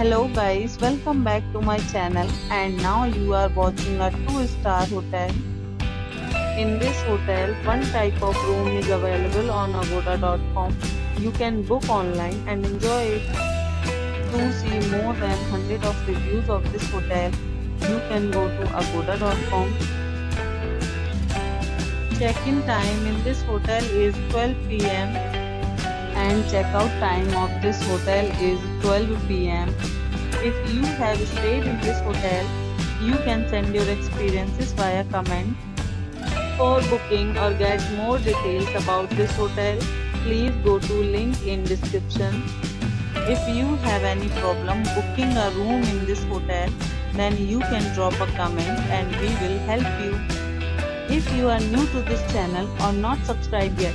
Hello guys, welcome back to my channel, and now you are watching a 2-star hotel. In this hotel, one type of room is available on agoda.com. You can book online and enjoy it. To see more than 100 of reviews of this hotel, you can go to agoda.com. Check-in time in this hotel is 12 p.m. and check-out time of this hotel is 12 p.m. If you have stayed in this hotel, you can send your experiences via comment. For booking or get more details about this hotel, please go to link in description. If you have any problem booking a room in this hotel, then you can drop a comment and we will help you. If you are new to this channel or not subscribed yet,